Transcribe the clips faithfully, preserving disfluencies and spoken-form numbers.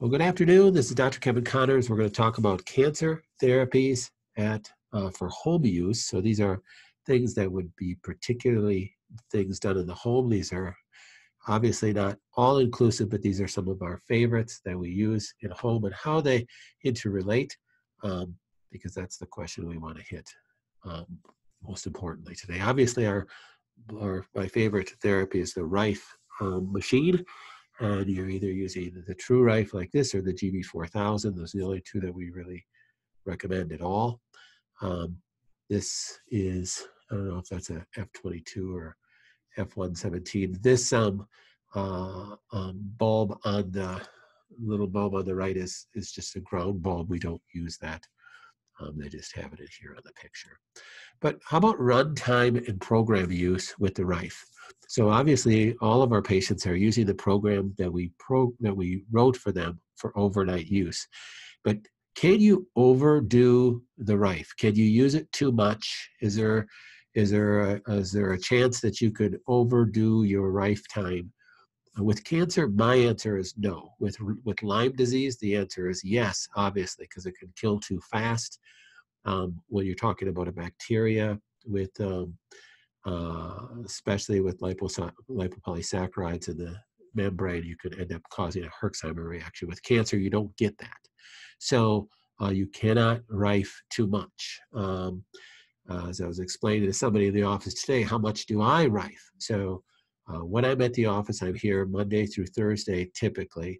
Well, good afternoon. This is Doctor Kevin Conners. We're going to talk about cancer therapies at uh, for home use. So these are things that would be particularly things done in the home. These are obviously not all inclusive, but these are some of our favorites that we use in home and how they interrelate, um, because that's the question we want to hit um, most importantly today. Obviously, our, our my favorite therapy is the Rife um, machine. And you're either using the True Rife like this or the G B four thousand. Those are the only two that we really recommend at all. Um, this is, I don't know if that's a F twenty-two or F one seventeen. This um, uh, um, bulb on the little bulb on the right is, is just a ground bulb. We don't use that. Um, they just have it in here on the picture. But how about runtime and program use with the Rife? So obviously, all of our patients are using the program that we pro that we wrote for them for overnight use. But can you overdo the Rife? Can you use it too much? Is there is there a, is there a chance that you could overdo your Rife time? With cancer, my answer is no. With with Lyme disease, the answer is yes, obviously, because it can kill too fast. Um, when you're talking about a bacteria, with um, uh, especially with lipopolysaccharides in the membrane, you could end up causing a Herxheimer reaction. With cancer, you don't get that. So uh, you cannot Rife too much. Um, uh, as I was explaining to somebody in the office today, how much do I Rife? So Uh, when I'm at the office, I'm here Monday through Thursday, typically.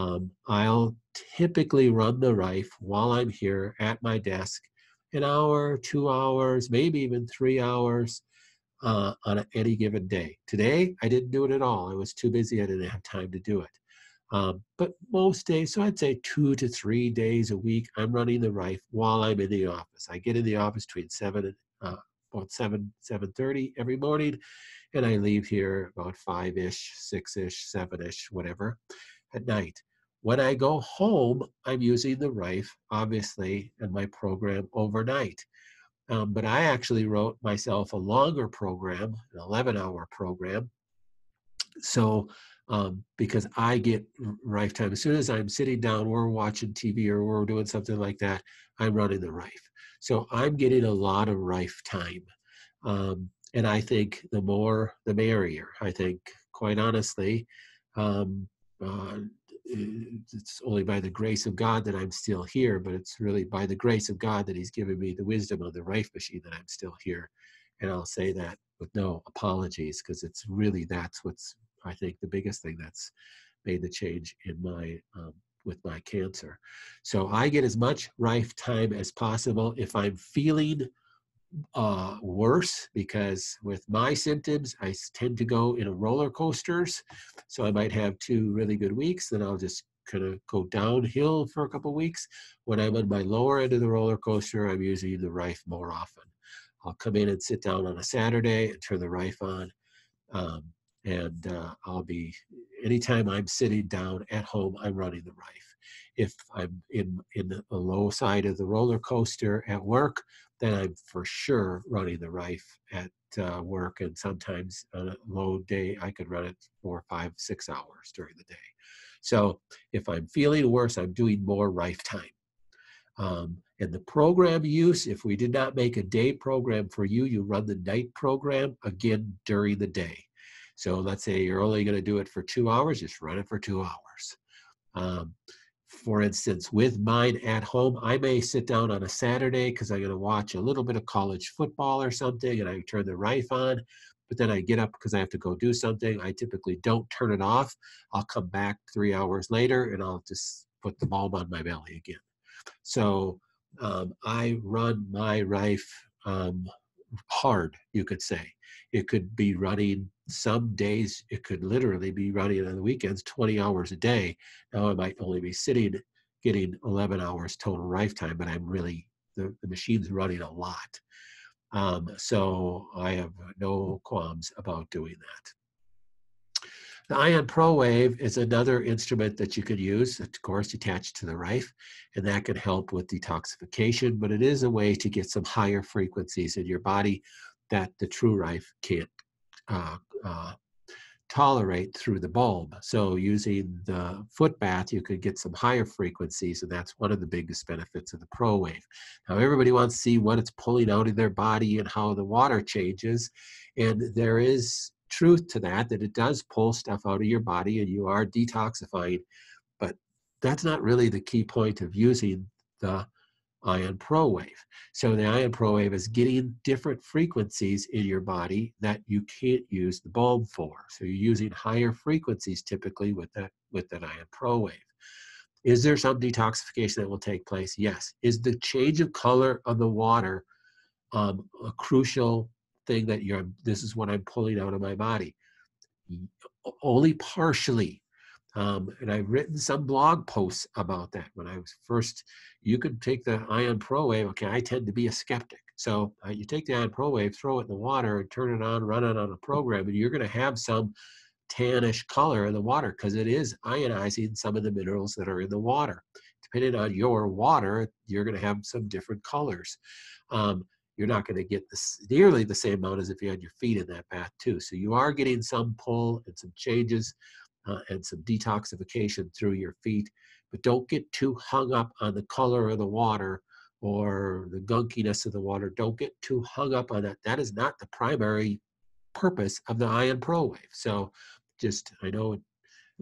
Um, I'll typically run the Rife while I'm here at my desk, an hour, two hours, maybe even three hours uh, on any given day. Today, I didn't do it at all. I was too busy. I didn't have time to do it. Um, but most days, so I'd say two to three days a week, I'm running the Rife while I'm in the office. I get in the office between seven and uh, about seven, seven thirty every morning, and I leave here about five-ish, six-ish, seven-ish, whatever, at night. When I go home, I'm using the Rife, obviously, and my program overnight. Um, but I actually wrote myself a longer program, an eleven-hour program. So, um, because I get Rife time. As soon as I'm sitting down, we're watching T V or we're doing something like that, I'm running the Rife. So I'm getting a lot of Rife time. Um, And I think the more, the merrier. I think, quite honestly, um, uh, it's only by the grace of God that I'm still here, but it's really by the grace of God that he's given me the wisdom of the Rife machine that I'm still here. And I'll say that with no apologies, because it's really, that's what's, I think, the biggest thing that's made the change in my, um, with my cancer. So I get as much Rife time as possible. If I'm feeling Uh, worse, because with my symptoms, I tend to go in a roller coasters. So I might have two really good weeks, then I'll just kind of go downhill for a couple weeks. When I'm on my lower end of the roller coaster, I'm using the Rife more often. I'll come in and sit down on a Saturday and turn the Rife on. Um, and uh, I'll be, anytime I'm sitting down at home, I'm running the Rife. If I'm in, in the low side of the roller coaster at work, then I'm for sure running the Rife at uh, work. And sometimes on a low day, I could run it four, five, six hours during the day. So if I'm feeling worse, I'm doing more Rife time. Um, and the program use, if we did not make a day program for you, you run the night program again during the day. So let's say you're only gonna do it for two hours, just run it for two hours. Um, For instance, with mine at home, I may sit down on a Saturday because I'm going to watch a little bit of college football or something, and I turn the Rife on, but then I get up because I have to go do something. I typically don't turn it off. I'll come back three hours later, and I'll just put the bulb on my belly again. So um, I run my Rife um, hard, you could say. It could be running some days, it could literally be running on the weekends twenty hours a day. Now I might only be sitting, getting eleven hours total Rife time, but I'm really, the, the machine's running a lot. Um, so I have no qualms about doing that. The Ion Pro Wave is another instrument that you could use, of course, attached to the Rife, and that could help with detoxification, but it is a way to get some higher frequencies in your body that the True Rife can't Uh, uh, tolerate through the bulb. So using the foot bath, you could get some higher frequencies, and that's one of the biggest benefits of the Pro Wave. Now everybody wants to see what it's pulling out of their body and how the water changes, and there is truth to that, that it does pull stuff out of your body and you are detoxifying, but that's not really the key point of using the Ion Pro Wave. So the Ion Pro Wave is getting different frequencies in your body that you can't use the bulb for. So you're using higher frequencies typically with that with that Ion Pro Wave. Is there some detoxification that will take place? Yes. Is the change of color of the water um, a crucial thing that you're, this is what I'm pulling out of my body? Only partially. Um, and I've written some blog posts about that. When I was first, you could take the Ion Pro Wave. Okay, I tend to be a skeptic. So uh, you take the Ion Pro Wave, throw it in the water, and turn it on, run it on a program, and you're going to have some tannish color in the water because it is ionizing some of the minerals that are in the water. Depending on your water, you're going to have some different colors. Um, you're not going to get this, nearly the same amount as if you had your feet in that bath too. So you are getting some pull and some changes. Uh, and some detoxification through your feet, but don't get too hung up on the color of the water or the gunkiness of the water. Don't get too hung up on that. That is not the primary purpose of the Ion Pro Wave. So just, I know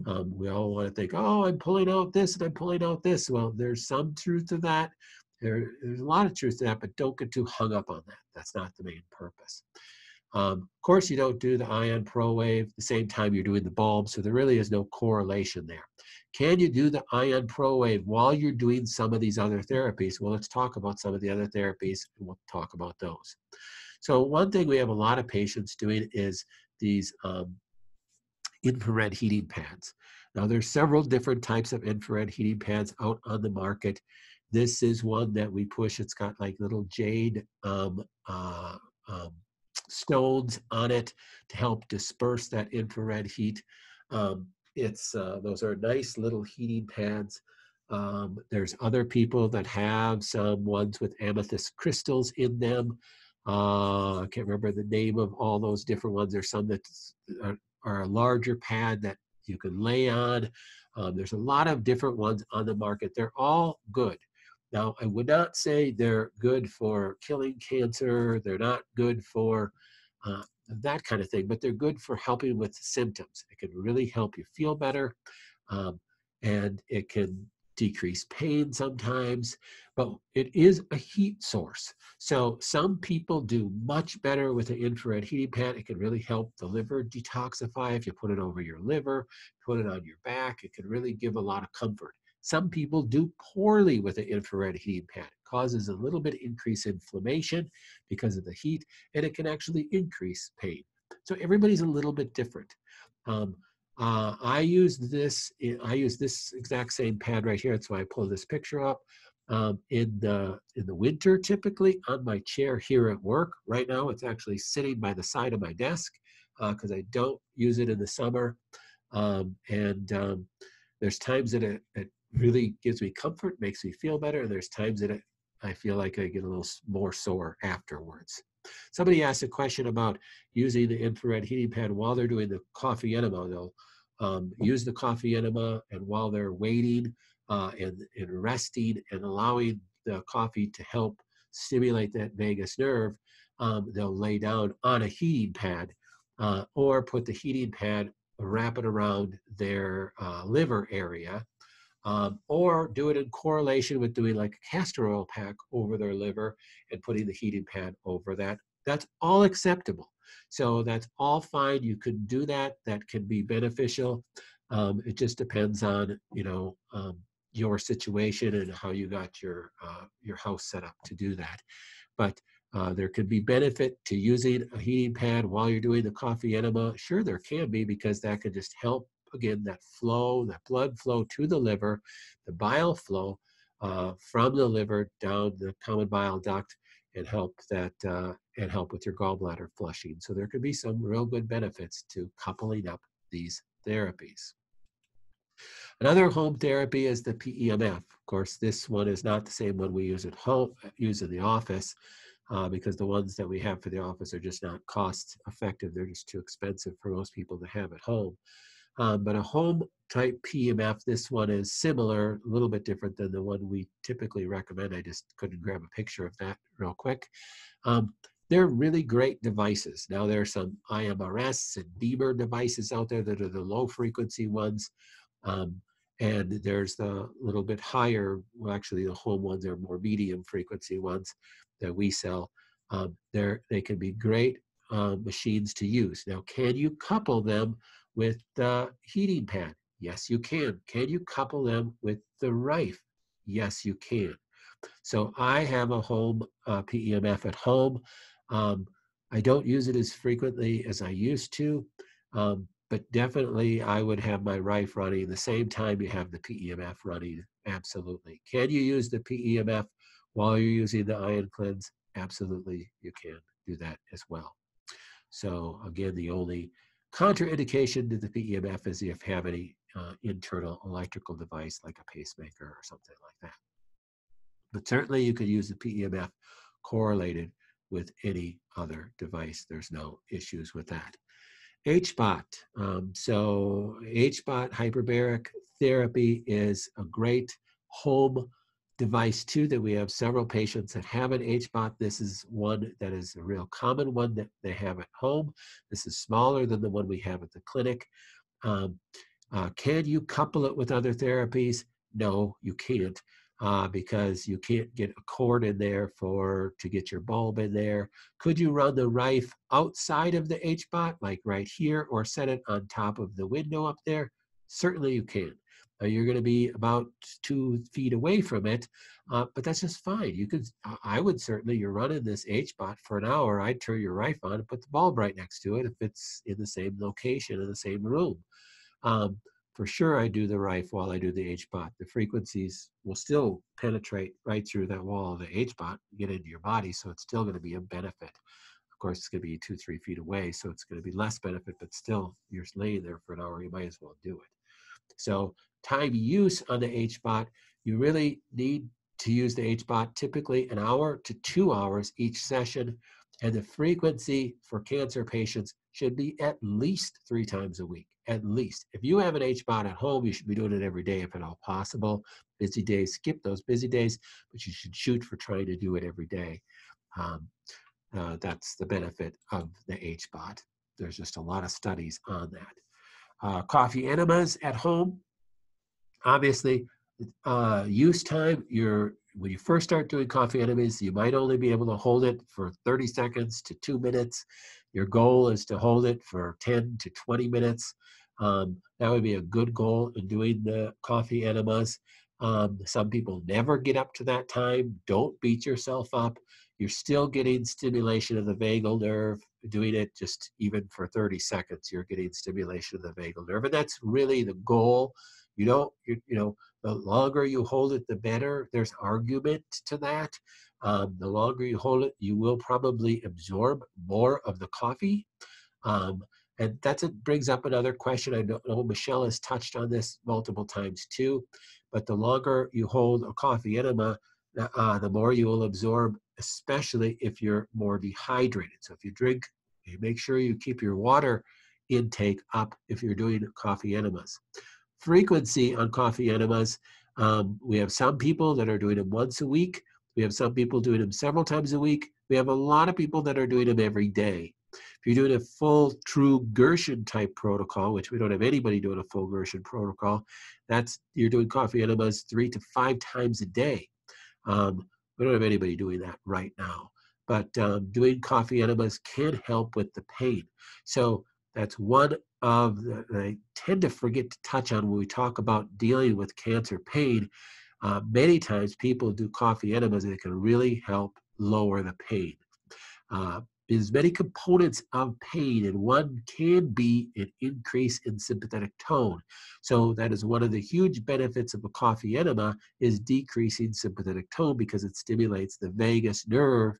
um, we all want to think, oh, I'm pulling out this and I'm pulling out this. Well, there's some truth to that. There, there's a lot of truth to that, but don't get too hung up on that. That's not the main purpose. Um, of course, you don't do the Ion Pro Wave at the same time you're doing the bulb, so there really is no correlation there. Can you do the Ion Pro Wave while you're doing some of these other therapies? Well, let's talk about some of the other therapies, and we'll talk about those. So one thing we have a lot of patients doing is these um, infrared heating pads. Now, there's several different types of infrared heating pads out on the market. This is one that we push. It's got like little jade um, uh, um, stones on it to help disperse that infrared heat. Um, it's uh, those are nice little heating pads. Um, there's other people that have some ones with amethyst crystals in them. Uh, I can't remember the name of all those different ones. There's some that are, are a larger pad that you can lay on. Um, there's a lot of different ones on the market. They're all good. Now, I would not say they're good for killing cancer. They're not good for uh, that kind of thing, but they're good for helping with symptoms. It can really help you feel better, um, and it can decrease pain sometimes, but it is a heat source. So some people do much better with an infrared heating pad. It can really help the liver detoxify. If you put it over your liver, put it on your back, it can really give a lot of comfort. Some people do poorly with an infrared heating pad. It causes a little bit increase inflammation because of the heat, and it can actually increase pain. So everybody's a little bit different. Um, uh, I use this. I use this exact same pad right here. That's why I pulled this picture up. Um, in the in the winter, typically on my chair here at work. Right now, it's actually sitting by the side of my desk because uh, I don't use it in the summer. Um, and um, there's times that it, it really gives me comfort, makes me feel better. And there's times that I feel like I get a little more sore afterwards. Somebody asked a question about using the infrared heating pad while they're doing the coffee enema. They'll um, use the coffee enema, and while they're waiting uh, and, and resting and allowing the coffee to help stimulate that vagus nerve, um, they'll lay down on a heating pad uh, or put the heating pad, wrap it around their uh, liver area. Um, or do it in correlation with doing like a castor oil pack over their liver and putting the heating pad over that. That's all acceptable. So that's all fine. You can do that. That can be beneficial. Um, it just depends on, you know, um, your situation and how you got your, uh, your house set up to do that. But uh, there could be benefit to using a heating pad while you're doing the coffee enema. Sure, there can be, because that could just help, again, that flow, that blood flow to the liver, the bile flow uh, from the liver down the common bile duct, and help that uh, and help with your gallbladder flushing. So there could be some real good benefits to coupling up these therapies. Another home therapy is the P E M F. Of course, this one is not the same one we use at home, use in the office. uh, because the ones that we have for the office are just not cost effective. They're just too expensive for most people to have at home. Um, but a home type P E M F, this one is similar, a little bit different than the one we typically recommend. I just couldn't grab a picture of that real quick. Um, They're really great devices. Now there are some I M R S and Beamer devices out there that are the low frequency ones. Um, and there's the little bit higher, well actually the home ones are more medium frequency ones that we sell. Um, they're, they can be great uh, machines to use. Now, can you couple them with the heating pad? Yes, you can. Can you couple them with the Rife? Yes, you can. So I have a home uh, P E M F at home. Um, I don't use it as frequently as I used to, um, but definitely I would have my Rife running the same time you have the P E M F running, absolutely. Can you use the P E M F while you're using the Ion Cleanse? Absolutely, you can do that as well. So again, the only contraindication to the P E M F is if you have any uh, internal electrical device like a pacemaker or something like that. But certainly you could use the P E M F correlated with any other device. There's no issues with that. H B O T. Um, so H B O T hyperbaric therapy is a great home device too that we have several patients that have an H B O T. This is one that is a real common one that they have at home. This is smaller than the one we have at the clinic. Um, uh, can you couple it with other therapies? No, you can't. Uh, because you can't get a cord in there for to get your bulb in there. Could you run the Rife outside of the H B O T, like right here, or set it on top of the window up there? Certainly you can. Uh, you're going to be about two feet away from it, uh, but that's just fine. You could, I would certainly, you're running this H B O T for an hour, I'd turn your Rife on and put the bulb right next to it if it's in the same location, in the same room. Um, For sure I do the Rife while I do the H B O T. The frequencies will still penetrate right through that wall of the H B O T, get into your body, so it's still going to be a benefit. Of course, it's going to be two, three feet away, so it's going to be less benefit, but still, you're laying there for an hour, you might as well do it. So time use on the H B O T, you really need to use the H B O T typically an hour to two hours each session, and the frequency for cancer patients should be at least three times a week, at least. If you have an H B O T at home, you should be doing it every day if at all possible. Busy days, skip those busy days, but you should shoot for trying to do it every day. Um, uh, that's the benefit of the H B O T. There's just a lot of studies on that. Uh, coffee enemas at home, obviously, uh, use time, you're when you first start doing coffee enemas, you might only be able to hold it for thirty seconds to two minutes. Your goal is to hold it for ten to twenty minutes. Um, that would be a good goal in doing the coffee enemas. Um, some people never get up to that time. Don't beat yourself up. You're still getting stimulation of the vagal nerve. Doing it just even for thirty seconds, you're getting stimulation of the vagal nerve. And that's really the goal. You don't, you, you know, the longer you hold it, the better. There's argument to that. Um, the longer you hold it, you will probably absorb more of the coffee. Um, and that's it brings up another question. I know Michelle has touched on this multiple times too, but the longer you hold a coffee enema, uh, the more you will absorb, especially if you're more dehydrated. So if you drink, you make sure you keep your water intake up if you're doing coffee enemas. Frequency on coffee enemas, um, we have some people that are doing them once a week. We have some people doing them several times a week. We have a lot of people that are doing them every day. If you're doing a full true Gerson type protocol, which we don't have anybody doing a full Gerson protocol, that's you're doing coffee enemas three to five times a day. Um, we don't have anybody doing that right now, but um, doing coffee enemas can help with the pain. So that's one of the, I tend to forget to touch on when we talk about dealing with cancer pain. Uh, many times people do coffee enemas and it can really help lower the pain. Uh, there's many components of pain, and one can be an increase in sympathetic tone. So that is one of the huge benefits of a coffee enema is decreasing sympathetic tone because it stimulates the vagus nerve.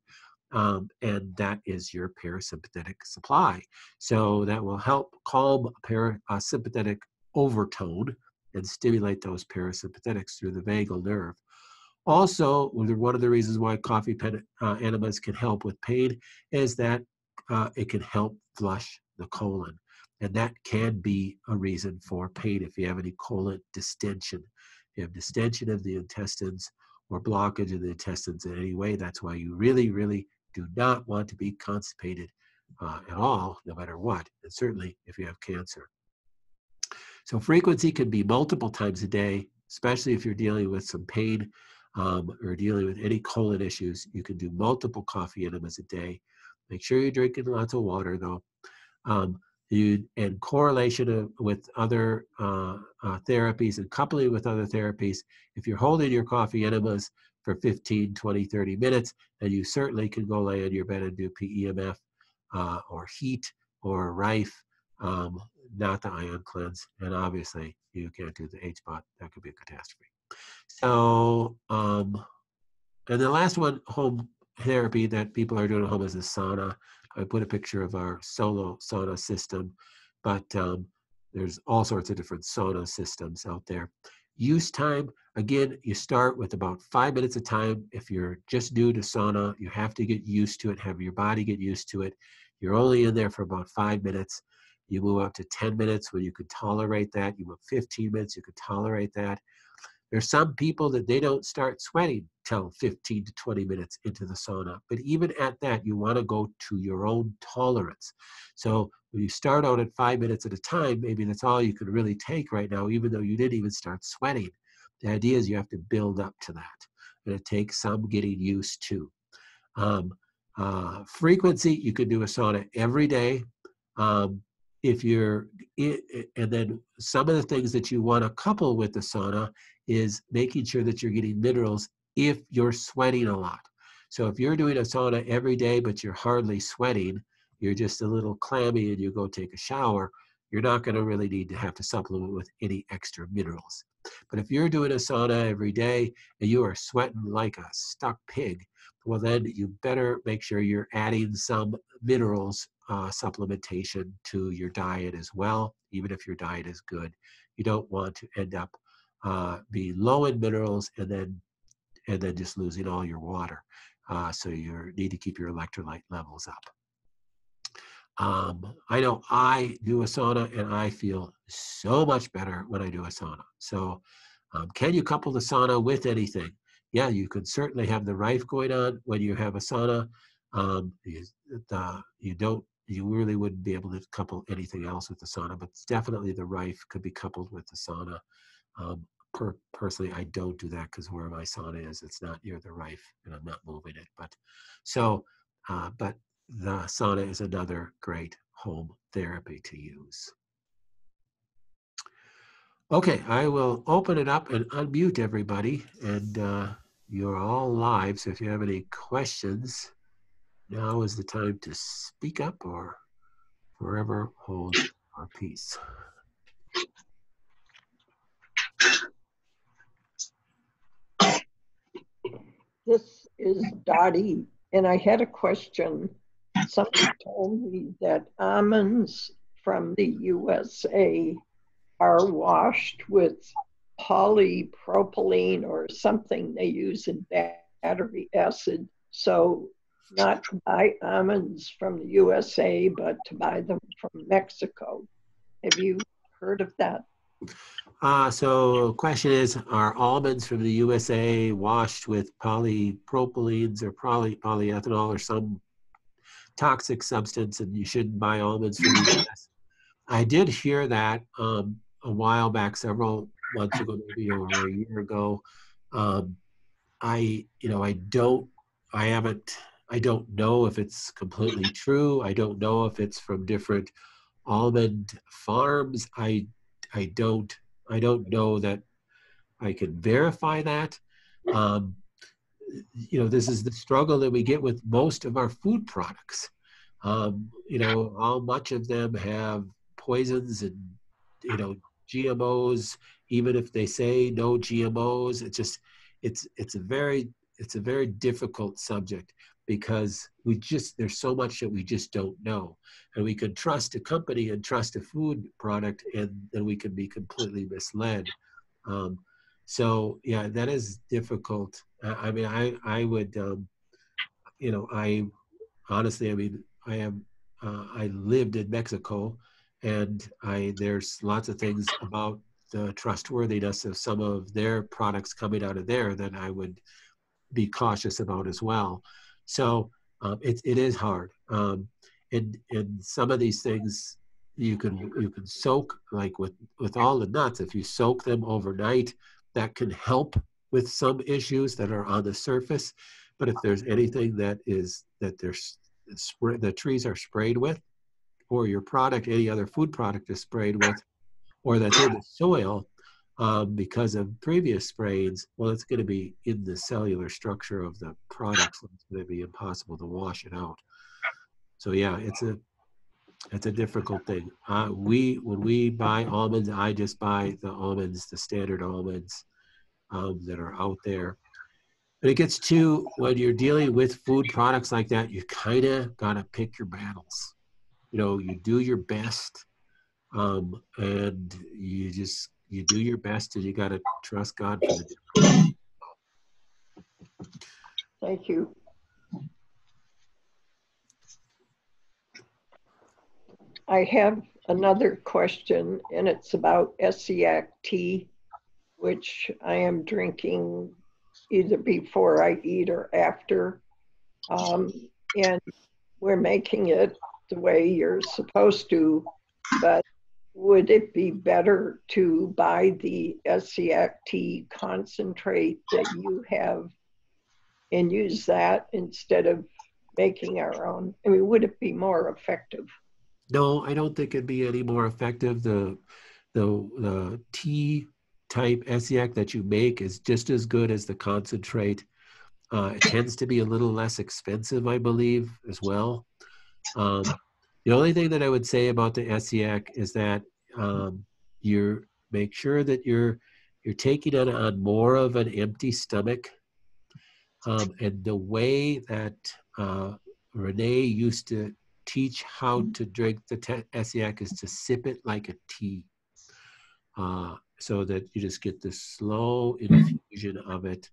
Um, and that is your parasympathetic supply. So that will help calm parasympathetic overtone and stimulate those parasympathetics through the vagal nerve. Also, one of the reasons why coffee pen uh, enemas can help with pain is that uh, it can help flush the colon. And that can be a reason for pain if you have any colon distension. If you have distension of the intestines or blockage of the intestines in any way, that's why you really, really do not want to be constipated uh, at all, no matter what, and certainly if you have cancer. So frequency can be multiple times a day, especially if you're dealing with some pain um, or dealing with any colon issues. You can do multiple coffee enemas a day. Make sure you're drinking lots of water, though. Um, You, and correlation of, with other uh, uh, therapies and coupling with other therapies, if you're holding your coffee enemas for fifteen, twenty, thirty minutes, then you certainly can go lay on your bed and do P E M F uh, or heat or Rife, um, not the ion cleanse. And obviously, you can't do the H B O T. That could be a catastrophe. So, um, and the last one, home therapy that people are doing at home is the sauna. I put a picture of our solo sauna system, but um, there's all sorts of different sauna systems out there. Use time, again, you start with about five minutes of time. If you're just new to sauna, you have to get used to it, have your body get used to it. You're only in there for about five minutes. You move up to ten minutes when you could tolerate that. You move fifteen minutes, you could tolerate that. There's some people that they don't start sweating till fifteen to twenty minutes into the sauna. But even at that, you want to go to your own tolerance. So when you start out at five minutes at a time, maybe that's all you can really take right now, even though you didn't even start sweating. The idea is you have to build up to that. And it takes some getting used to. Um, uh, frequency, you could do a sauna every day. Um, if you're, and then some of the things that you want to couple with the sauna is making sure that you're getting minerals if you're sweating a lot. So if you're doing a sauna every day, but you're hardly sweating, you're just a little clammy and you go take a shower, you're not gonna really need to have to supplement with any extra minerals. But if you're doing a sauna every day and you are sweating like a stuck pig, well then you better make sure you're adding some minerals uh, supplementation to your diet as well, even if your diet is good. You don't want to end up Uh, be low in minerals and then and then just losing all your water. Uh, so you need to keep your electrolyte levels up. Um, I know I do a sauna and I feel so much better when I do a sauna. So um, can you couple the sauna with anything? Yeah, you could certainly have the Rife going on when you have a sauna. Um, you, the, you don't you really wouldn't be able to couple anything else with the sauna, but definitely the Rife could be coupled with the sauna. Um, per, personally, I don't do that because where my sauna is, it's not near the Rife, and I'm not moving it. But so, uh, but the sauna is another great home therapy to use. Okay, I will open it up and unmute everybody, and uh, you're all live. So if you have any questions, now is the time to speak up or forever hold our peace. This is Dottie, and I had a question. Somebody told me that almonds from the U S A are washed with polypropylene or something they use in battery acid. So not to buy almonds from the U S A, but to buy them from Mexico. Have you heard of that? Uh, so question is, are almonds from the U S A washed with polypropylenes or poly polyethanol or some toxic substance and you shouldn't buy almonds from the U S? I did hear that um, a while back, several months ago, maybe over a year ago. Um, I, you know, I don't, I haven't, I don't know if it's completely true. I don't know if it's from different almond farms. I I don't, I don't know that I can verify that. Um, you know, this is the struggle that we get with most of our food products. Um, you know, how much of them have poisons and, you know, G M Os, even if they say no G M Os, it's just, it's, it's a very, it's a very difficult subject because we just, there's so much that we just don't know. And we can trust a company and trust a food product and then we can be completely misled. Um, so yeah, that is difficult I mean, I, I would, um, you know, I honestly, I mean, I am, uh, I lived in Mexico, and I, there's lots of things about the trustworthiness of some of their products coming out of there that I would be cautious about as well. So um, it, it is hard. Um, and, and some of these things you can, you can soak, like with, with all the nuts, if you soak them overnight, that can help with some issues that are on the surface. But if there's anything that is, that there's, the trees are sprayed with, or your product, any other food product is sprayed with, or that's in the soil um, because of previous sprains, well, it's gonna be in the cellular structure of the product, so it's gonna be impossible to wash it out. So yeah, it's a, it's a difficult thing. Uh, we, when we buy almonds, I just buy the almonds, the standard almonds um, that are out there. But it gets to, when you're dealing with food products like that, you kinda gotta pick your battles. You know, you do your best, um, and you just, you do your best, and you gotta trust God for the difference. Thank you. I have another question, and it's about Essiac tea, which I am drinking either before I eat or after. Um, and we're making it the way you're supposed to, but would it be better to buy the Essiac tea concentrate that you have and use that instead of making our own? I mean, would it be more effective? No, I don't think it'd be any more effective. The, the, the tea type Essiac that you make is just as good as the concentrate. Uh, it tends to be a little less expensive, I believe, as well. Um, the only thing that I would say about the Essiac is that um, you make sure that you're you're taking it on more of an empty stomach. Um, and the way that uh, Renee used to teach how to drink the Essiac is to sip it like a tea. Uh, so that you just get this slow infusion of it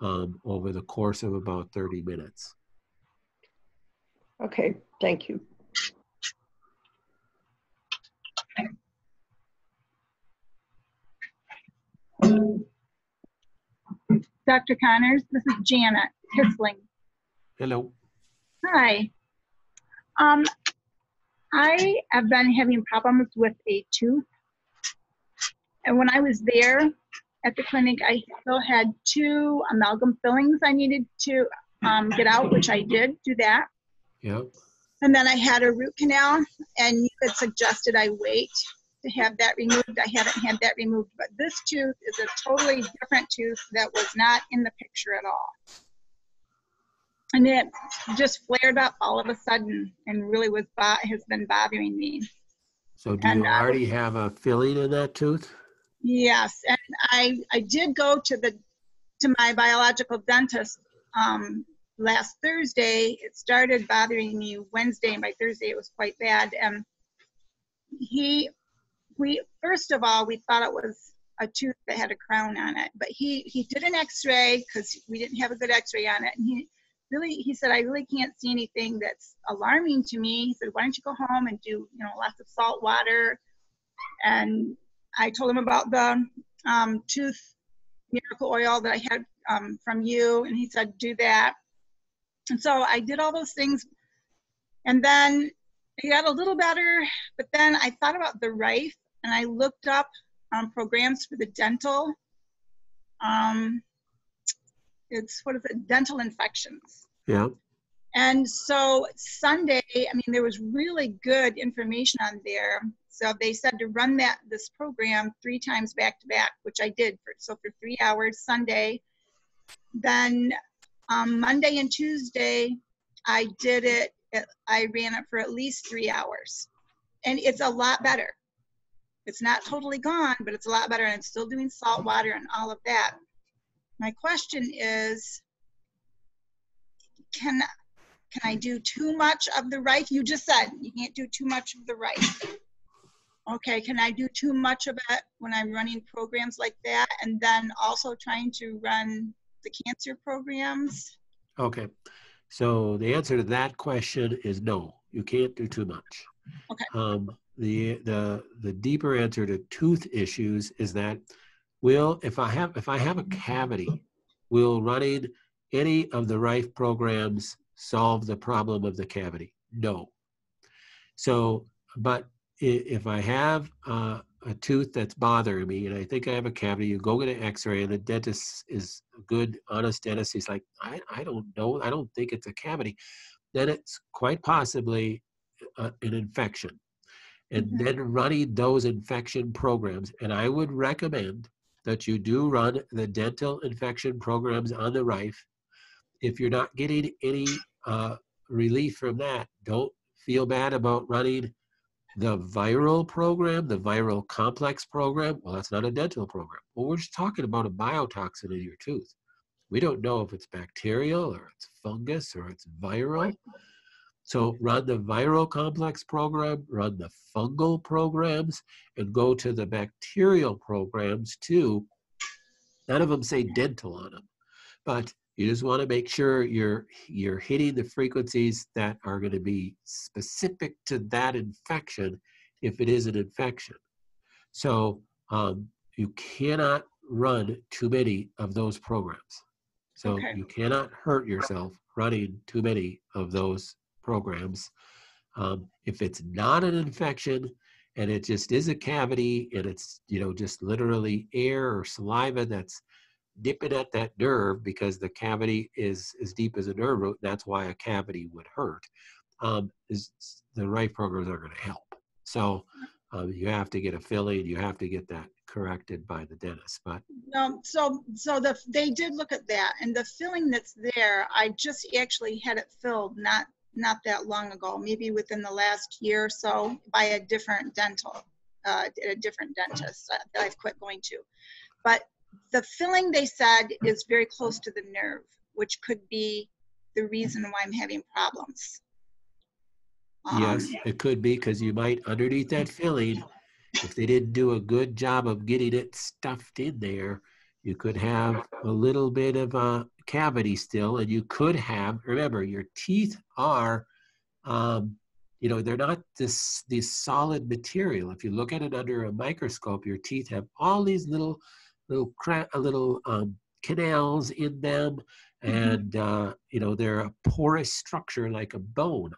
um, over the course of about thirty minutes. Okay, thank you. Doctor Conners, this is Janet Kissling. Hello. Hi. Um, I have been having problems with a tooth. And when I was there at the clinic, I still had two amalgam fillings I needed to um, get out, which I did do that. Yep. And then I had a root canal, and you had suggested I wait to have that removed. I haven't had that removed, but this tooth is a totally different tooth that was not in the picture at all. And it just flared up all of a sudden and really was bo- has been bothering me. So do you and, already uh, have a filling in that tooth? Yes, and I, I did go to the to my biological dentist um, last Thursday. It started bothering me Wednesday, and by Thursday it was quite bad. And he, we first of all, we thought it was a tooth that had a crown on it, but he, he did an x-ray because we didn't have a good x-ray on it. And he really, he said, I really can't see anything that's alarming to me. He said, why don't you go home and do, you know, lots of salt water. And I told him about the um, tooth miracle oil that I had um, from you, and he said, do that. And so I did all those things, and then it got a little better, but then I thought about the Rife, and I looked up um, programs for the dental. Um, it's, what is it, dental infections. Yeah. And so Sunday, I mean, there was really good information on there. So they said to run that this program three times back to back, which I did. For, so for three hours Sunday, then um, Monday and Tuesday, I did it, it. I ran it for at least three hours, and it's a lot better. It's not totally gone, but it's a lot better. And I'm still doing salt water and all of that. My question is, can can I do too much of the Rife? You just said you can't do too much of the Rife. Okay, can I do too much of it when I'm running programs like that, and then also trying to run the cancer programs? Okay, so the answer to that question is no, you can't do too much. Okay. Um, the the the deeper answer to tooth issues is that will if I have if I have a cavity, will running any of the Rife programs solve the problem of the cavity? No. So, but if I have uh, a tooth that's bothering me and I think I have a cavity, you go get an x-ray and the dentist is a good, honest dentist. He's like, I, I don't know. I don't think it's a cavity. Then it's quite possibly uh, an infection. And mm-hmm. then running those infection programs. And I would recommend that you do run the dental infection programs on the Rife. If you're not getting any uh, relief from that, don't feel bad about running the viral program, the viral complex program. Well, that's not a dental program. Well, we're just talking about a biotoxin in your tooth. We don't know if it's bacterial or it's fungus or it's viral. So run the viral complex program, run the fungal programs, and go to the bacterial programs too. None of them say dental on them, but you just want to make sure you're, you're hitting the frequencies that are going to be specific to that infection if it is an infection. So um, you cannot run too many of those programs. So okay. you cannot hurt yourself running too many of those programs. Um, if it's not an infection and it just is a cavity and it's, you know, just literally air or saliva that's nipping at that nerve because the cavity is as deep as a nerve root, that's why a cavity would hurt, um, is the right programs are going to help. So um, you have to get a filling, you have to get that corrected by the dentist. But um, so so the, they did look at that, and the filling that's there, I just actually had it filled not not that long ago, maybe within the last year or so, by a different dental, uh, a different dentist that I've quit going to. But the filling, they said, is very close to the nerve, which could be the reason why I'm having problems. Um, yes, it could be, because you might, underneath that filling, if they didn't do a good job of getting it stuffed in there, you could have a little bit of a cavity still, and you could have, remember, your teeth are, um, you know, they're not this, this solid material. If you look at it under a microscope, your teeth have all these little little cra little um, canals in them, and uh, you know, they're a porous structure like a bone.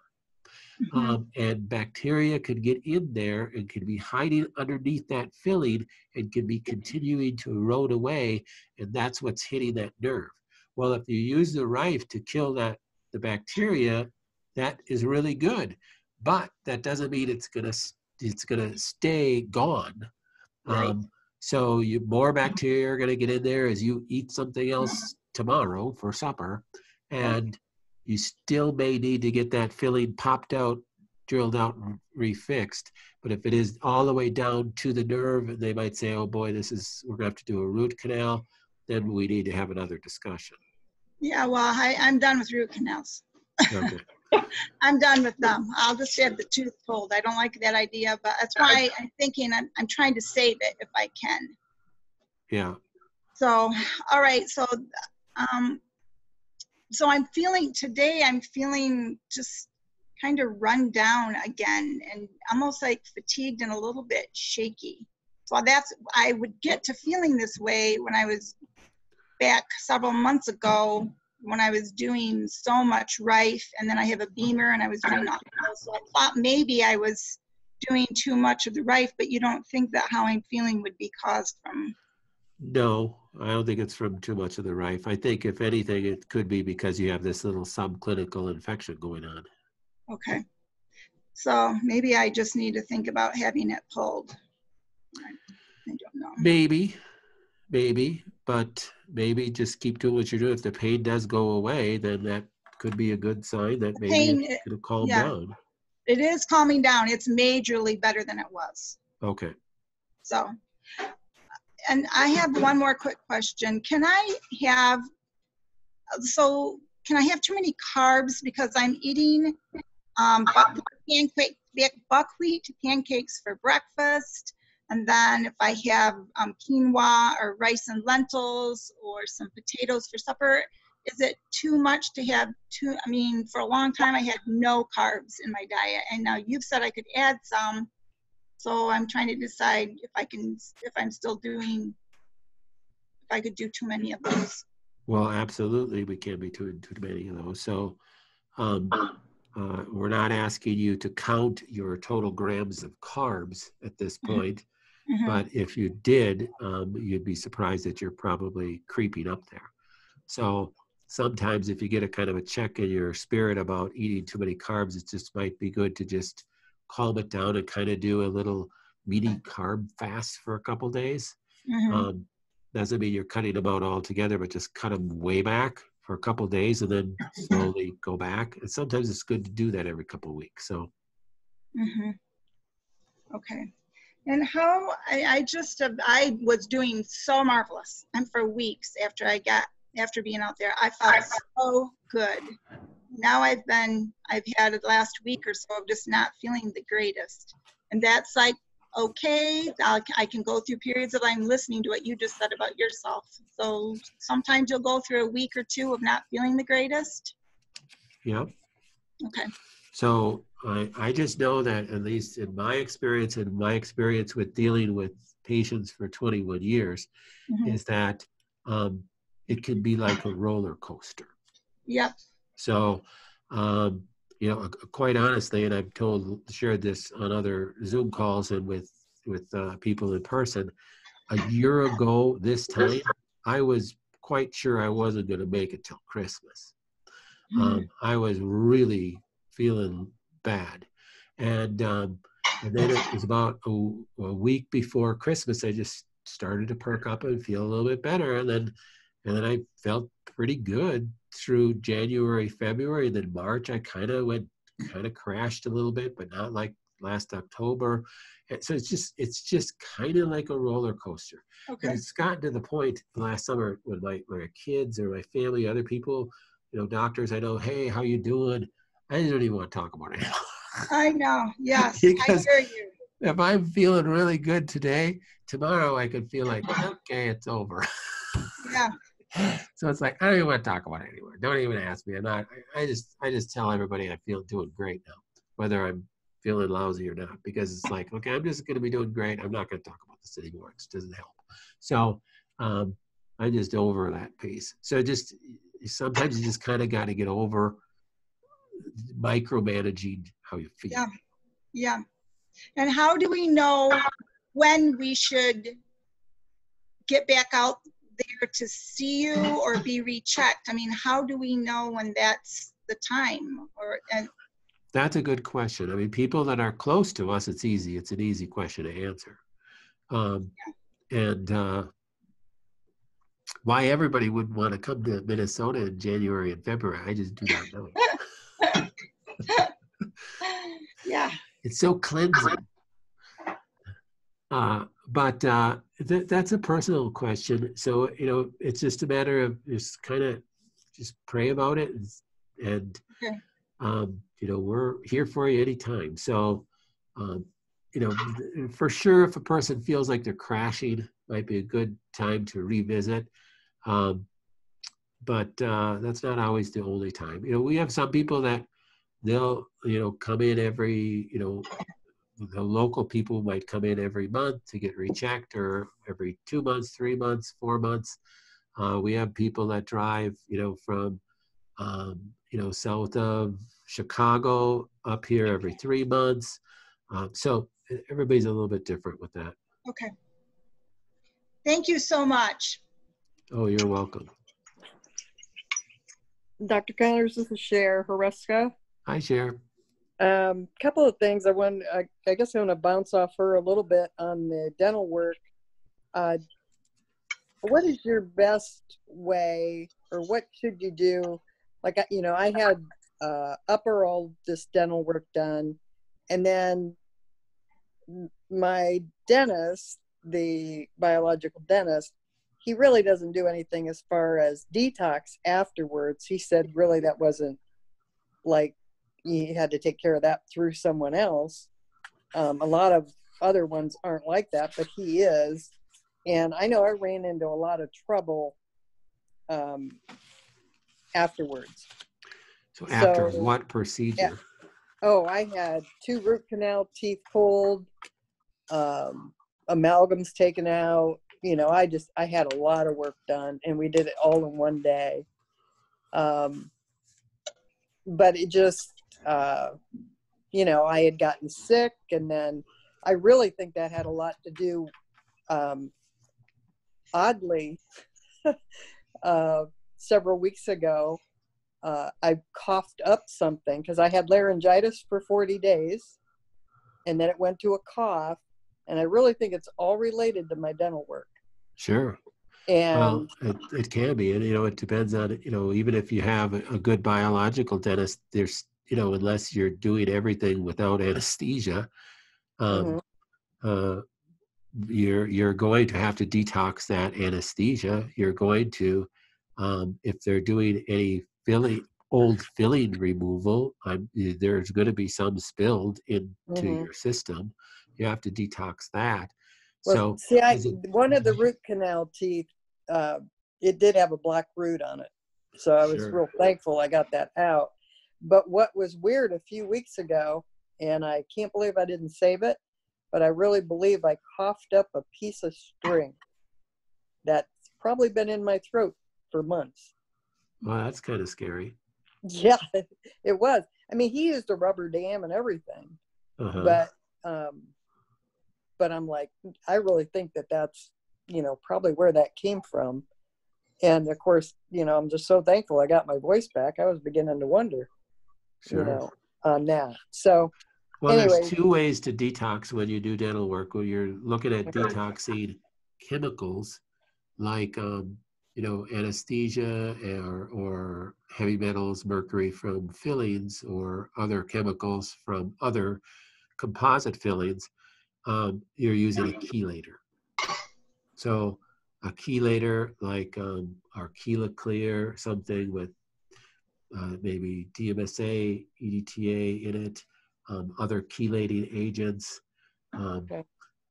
Mm-hmm. um, and bacteria can get in there and can be hiding underneath that filling and can be continuing to erode away, and that's what's hitting that nerve. Well, if you use the Rife to kill that the bacteria, that is really good, but that doesn't mean it's gonna it's gonna stay gone. Right. Um, So you, more bacteria are going to get in there as you eat something else tomorrow for supper, and you still may need to get that filling popped out, drilled out, and refixed. But if it is all the way down to the nerve, they might say, oh boy, this is, we're going to have to do a root canal, then we need to have another discussion. Yeah, well, I, I'm done with root canals. Okay. I'm done with them. I'll just have the tooth pulled. I don't like that idea, but that's why I'm thinking I'm, I'm trying to save it if I can. Yeah. So, all right. So, um, so I'm feeling today, I'm feeling just kind of run down again and almost like fatigued and a little bit shaky. So that's, I would get to feeling this way when I was back several months ago, when I was doing so much Rife, and then I have a Beamer and I was doing all those. So I thought maybe I was doing too much of the Rife, but you don't think that how I'm feeling would be caused from? No, I don't think it's from too much of the Rife. I think if anything, it could be because you have this little subclinical infection going on. Okay. So maybe I just need to think about having it pulled. I don't know. Maybe, maybe. But maybe just keep doing what you're doing. If the pain does go away, then that could be a good sign that maybe pain, it, it'll calm yeah. down. It is calming down. It's majorly better than it was. Okay. So, and I have one more quick question. Can I have, so can I have too many carbs because I'm eating um, buckwheat, pancake, buckwheat pancakes for breakfast. And then if I have um, quinoa or rice and lentils or some potatoes for supper, is it too much to have too, I mean, for a long time I had no carbs in my diet, and now you've said I could add some. So I'm trying to decide if I can, if I'm still doing, if I could do too many of those. Well, absolutely, we can't be too, too many of those. So um, uh, we're not asking you to count your total grams of carbs at this point, mm-hmm. but if you did, um, you'd be surprised that you're probably creeping up there. So sometimes if you get a kind of a check in your spirit about eating too many carbs, it just might be good to just calm it down and kind of do a little meaty carb fast for a couple days. Mm-hmm. Um, doesn't mean you're cutting them out altogether, but just cut them way back for a couple days and then slowly go back. And sometimes it's good to do that every couple of weeks. So, mm-hmm. Okay. And how I, I just, uh, I was doing so marvelous. And for weeks after I got, after being out there, I felt so good. Now I've been, I've had the last week or so of just not feeling the greatest. And that's like, okay, I'll, I can go through periods of I'm listening to what you just said about yourself. So sometimes you'll go through a week or two of not feeling the greatest. Yep. Okay. So I, I just know that, at least in my experience, and my experience with dealing with patients for twenty-one years, mm-hmm. is that um, it can be like a roller coaster. Yep. So, um, you know, quite honestly, and I've told, shared this on other Zoom calls and with, with uh, people in person, a year ago this time, I was quite sure I wasn't going to make it till Christmas. Mm-hmm. um, I was really feeling bad. And, um, and then it was about a, a week before Christmas, I just started to perk up and feel a little bit better. And then, and then I felt pretty good through January, February, then March, I kind of went, kind of crashed a little bit, but not like last October. And so it's just, it's just kind of like a roller coaster. Okay. And it's gotten to the point last summer when my, my kids or my family, other people, you know, doctors, I know, hey, how you doing? I don't even want to talk about it. I know. Yes. Because I hear you. If I'm feeling really good today, tomorrow I could feel like, okay, it's over. Yeah. So it's like, I don't even want to talk about it anymore. Don't even ask me. I'm not, I, I just, I just tell everybody I feel doing great now, whether I'm feeling lousy or not, because it's like, okay, I'm just going to be doing great. I'm not going to talk about this anymore. It just doesn't help. So um, I'm just over that piece. So just, sometimes you just kind of got to get over micromanaging how you feel. Yeah. Yeah. And how do we know when we should get back out there to see you or be rechecked? I mean, how do we know when that's the time? Or and that's a good question. I mean, people that are close to us, it's easy. It's an easy question to answer. Um, yeah. And uh, why everybody would want to come to Minnesota in January and February, I just do not know. Yeah. It's so cleansing. Uh, but uh, th that's a personal question. So, you know, it's just a matter of just kind of just pray about it. And, and okay. um, you know, we're here for you anytime. So, um, you know, for sure, if a person feels like they're crashing, might be a good time to revisit. Um, but uh, that's not always the only time. You know, we have some people that they'll, you know, come in every, you know, the local people might come in every month to get rechecked, or every two months, three months, four months. Uh, we have people that drive, you know, from, um, you know, south of Chicago up here every three months. Um, so everybody's a little bit different with that. Okay. Thank you so much. Oh, you're welcome. Doctor Conners, this is Cher Horesca. Hi, Cher. Um, couple of things I want, I, I guess I want to bounce off her a little bit on the dental work. Uh, what is your best way, or what should you do? Like, you know, I had, uh, upper all this dental work done, and then my dentist, the biological dentist, he really doesn't do anything as far as detox afterwards. He said, really, that wasn't like, you had to take care of that through someone else. Um, a lot of other ones aren't like that, but he is. And I know I ran into a lot of trouble um, afterwards. So after so, what procedure? Yeah. Oh, I had two root canal teeth pulled, um, amalgams taken out. You know, I just, I had a lot of work done, and we did it all in one day. Um, but it just, uh, you know, I had gotten sick, and then I really think that had a lot to do, um, oddly, uh, several weeks ago, uh, I coughed up something because I had laryngitis for forty days, and then it went to a cough, and I really think it's all related to my dental work. Sure. And well, it, it can be, and you know, it depends on, you know, even if you have a good biological dentist, there's, you know, unless you're doing everything without anesthesia, um, mm-hmm. uh, you're, you're going to have to detox that anesthesia. You're going to, um, if they're doing any filling, old filling removal, I'm, there's going to be some spilled into mm-hmm. your system. You have to detox that. Well, so see, I, it, one of the root canal teeth, uh, it did have a black root on it. So I was sure. real thankful I got that out. But what was weird a few weeks ago, and I can't believe I didn't save it, but I really believe I coughed up a piece of string that's probably been in my throat for months. Wow, that's kind of scary. Yeah, it was. I mean, he used a rubber dam and everything, uh-huh. but... Um, but I'm like, I really think that that's, you know, probably where that came from. And of course, you know, I'm just so thankful I got my voice back. I was beginning to wonder, sure. you know, on that. So, well, anyway. There's two ways to detox when you do dental work, where you're looking at detoxing chemicals like, um, you know, anesthesia or, or heavy metals, mercury from fillings, or other chemicals from other composite fillings. Um, you're using a chelator. So a chelator like um, our Chela Clear, something with uh, maybe D M S A, E D T A in it, um, other chelating agents. Um, okay.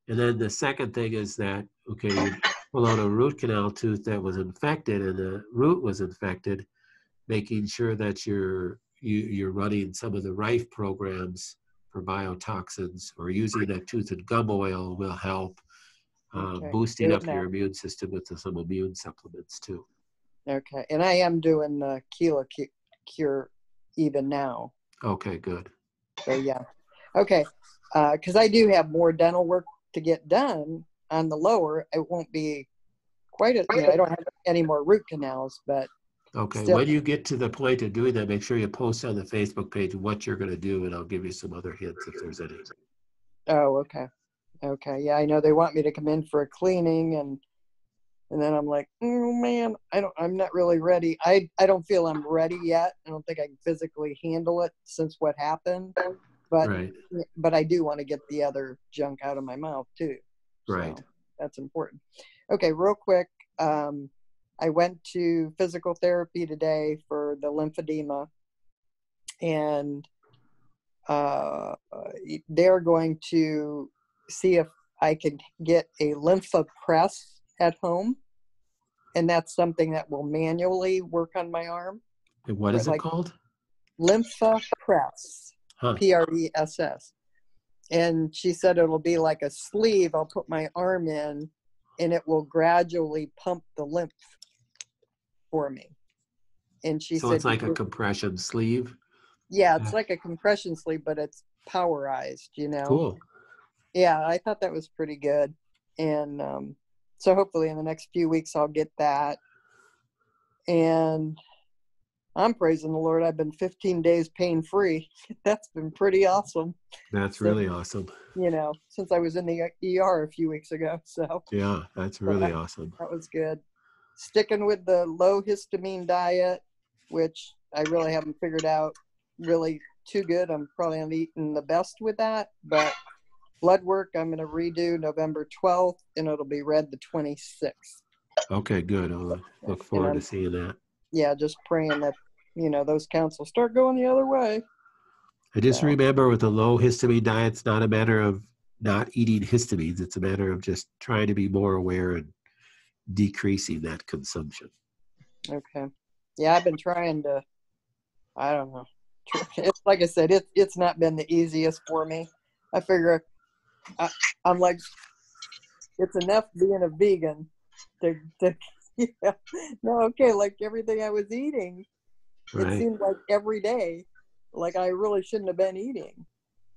And then the second thing is that, okay, you pull out a root canal tooth that was infected, and the root was infected, making sure that you're, you, you're running some of the Rife programs for biotoxins, or using a tooth and gum oil will help, uh, okay. boosting Good up now. your immune system with some immune supplements too. Okay, and I am doing the Chela Cure even now. Okay, good. So yeah, okay, because uh, I do have more dental work to get done on the lower. It won't be quite as, you know, I don't have any more root canals, but okay, still. When you get to the point of doing that, make sure you post on the Facebook page what you're going to do, and I'll give you some other hints if there's any. Oh, okay. Okay, yeah, I know they want me to come in for a cleaning, and and then I'm like, oh, man, I don't, I'm not really ready. I, I don't feel I'm ready yet. I don't think I can physically handle it since what happened, but, right. but I do want to get the other junk out of my mouth, too. Right. So that's important. Okay, real quick. Um, I went to physical therapy today for the lymphedema, and uh, they're going to see if I can get a Lymphapress at home, and that's something that will manually work on my arm. And what is it like called? Lymphapress, huh. P R E S S. And she said it'll be like a sleeve I'll put my arm in, and it will gradually pump the lymph for me. And she so said, it's like a compression sleeve? Yeah, it's like a compression sleeve, but it's powerized, you know? Cool. Yeah, I thought that was pretty good. And um, so hopefully in the next few weeks I'll get that. And I'm praising the Lord. I've been fifteen days pain-free. That's been pretty awesome. That's so, really awesome. You know, since I was in the E R a few weeks ago. So yeah, that's really so I, awesome. That was good. Sticking with the low histamine diet, which I really haven't figured out really too good. I'm probably not eating the best with that, but blood work I'm going to redo November twelfth, and it'll be read the twenty-sixth. Okay, good. I'll look forward to seeing that. Yeah, just praying that, you know, those counts will start going the other way. I just so. remember with the low histamine diet, it's not a matter of not eating histamines. It's a matter of just trying to be more aware and decreasing that consumption. Okay. Yeah, I've been trying to, I don't know. It's like I said, it, it's not been the easiest for me. I figure I, I'm like, it's enough being a vegan to, to yeah, no, okay, like everything I was eating, right. It seemed like every day, like I really shouldn't have been eating.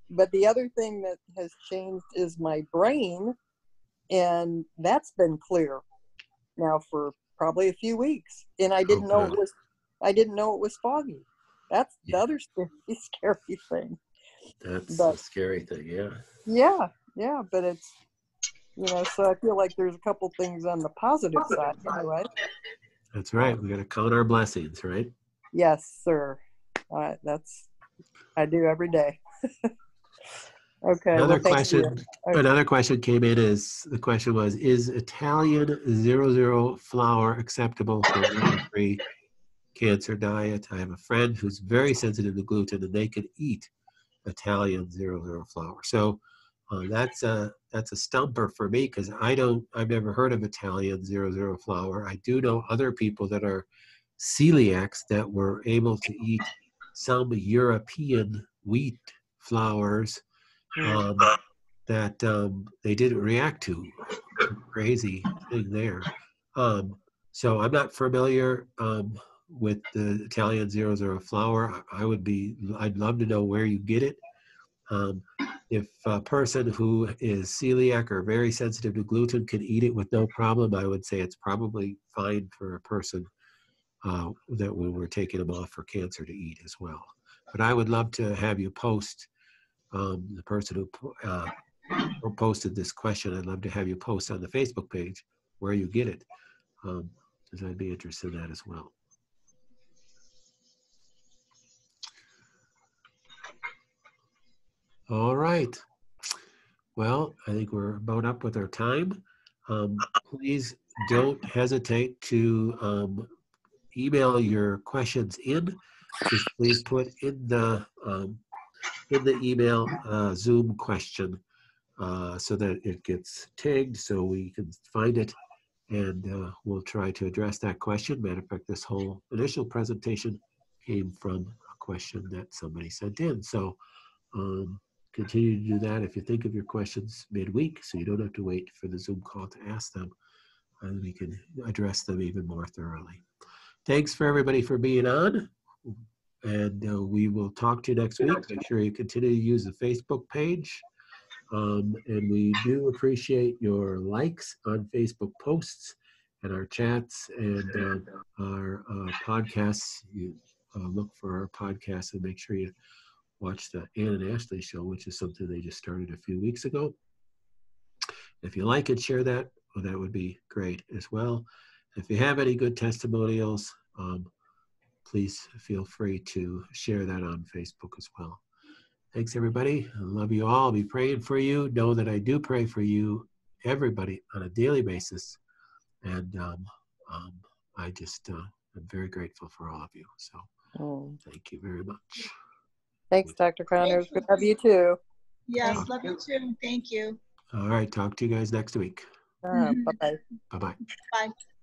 But the other thing that has changed is my brain, and that's been clear now for probably a few weeks. And I didn't oh, know it was, I didn't know it was foggy. That's yeah. the other scary, scary thing. That's but, the scary thing, yeah. Yeah, yeah, but it's, you know, so I feel like there's a couple things on the positive side, right? That's right. We got to count our blessings, right? Yes, sir. Uh, that's I do every day. Okay. Another well, question. Okay. Another question came in is the question was: is Italian zero zero flour acceptable for gluten-free cancer diet? I have a friend who's very sensitive to gluten, and they can eat Italian zero zero flour. So uh, that's a that's a stumper for me because I don't. I've never heard of Italian zero zero flour. I do know other people that are celiacs that were able to eat some European wheat flours um, that um, they didn't react to. Crazy thing there. Um, so I'm not familiar um, with the Italian zero zero flour. I would be, I'd love to know where you get it. Um, if a person who is celiac or very sensitive to gluten can eat it with no problem, I would say it's probably fine for a person Uh, that we were taking them off for cancer to eat as well. But I would love to have you post, um, the person who uh, posted this question, I'd love to have you post on the Facebook page where you get it, um, because I'd be interested in that as well. All right. Well, I think we're about up with our time. Um, please don't hesitate to um, email your questions in. Just please put in the um, in the email uh, Zoom question uh, so that it gets tagged so we can find it, and uh, we'll try to address that question. Matter of fact, this whole initial presentation came from a question that somebody sent in. So um, continue to do that if you think of your questions midweek so you don't have to wait for the Zoom call to ask them, and we can address them even more thoroughly. Thanks for everybody for being on, and uh, we will talk to you next week. Make sure you continue to use the Facebook page, um, and we do appreciate your likes on Facebook posts and our chats and uh, our uh, podcasts. You uh, look for our podcasts and make sure you watch the Ann and Ashley show, which is something they just started a few weeks ago. If you like and share that, well, that would be great as well. If you have any good testimonials, um, please feel free to share that on Facebook as well. Thanks, everybody. I love you all. I'll be praying for you. Know that I do pray for you, everybody, on a daily basis. And um, um, I just uh, am very grateful for all of you. So oh. thank you very much. Thanks, Doctor Conners. We love you, too. Yes, love you, too. Thank you. All right. Talk to you guys next week. Uh, mm-hmm. Bye-bye. Bye-bye. Bye.